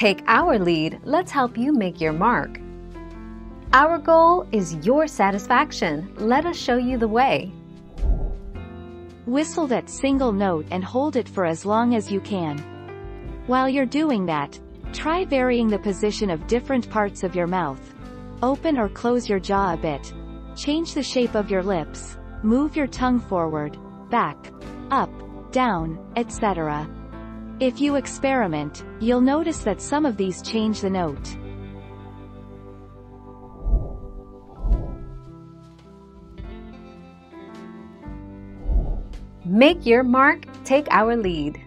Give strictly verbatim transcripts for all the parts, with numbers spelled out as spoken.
Take our lead, let's help you make your mark. Our goal is your satisfaction. Let us show you the way. Whistle that single note and hold it for as long as you can. While you're doing that, try varying the position of different parts of your mouth. Open or close your jaw a bit. Change the shape of your lips. Move your tongue forward, back, up, down, et cetera. If you experiment, you'll notice that some of these change the note. Make your mark, take our lead.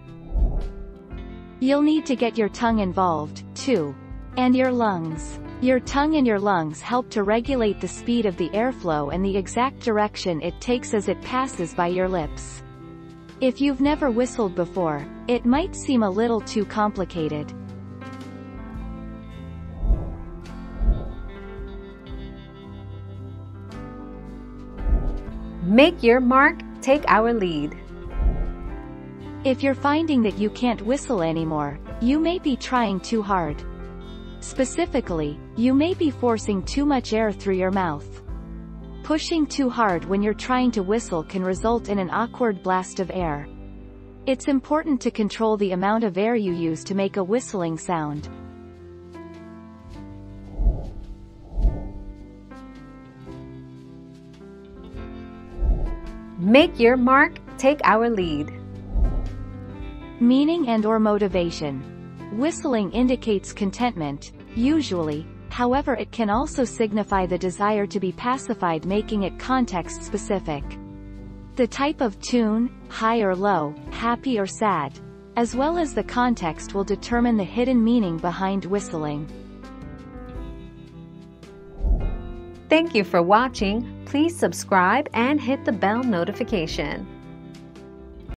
You'll need to get your tongue involved, too. And your lungs. Your tongue and your lungs help to regulate the speed of the airflow and the exact direction it takes as it passes by your lips. If you've never whistled before, it might seem a little too complicated. Make your mark, take our lead. If you're finding that you can't whistle anymore, you may be trying too hard. Specifically, you may be forcing too much air through your mouth. Pushing too hard when you're trying to whistle can result in an awkward blast of air. It's important to control the amount of air you use to make a whistling sound. Make your mark, take our lead. Meaning and or motivation. Whistling indicates contentment, usually, however it can also signify the desire to be pacified, making it context specific. The type of tune, high or low, happy or sad, as well as the context will determine the hidden meaning behind whistling. Thank you for watching. Please subscribe and hit the bell notification.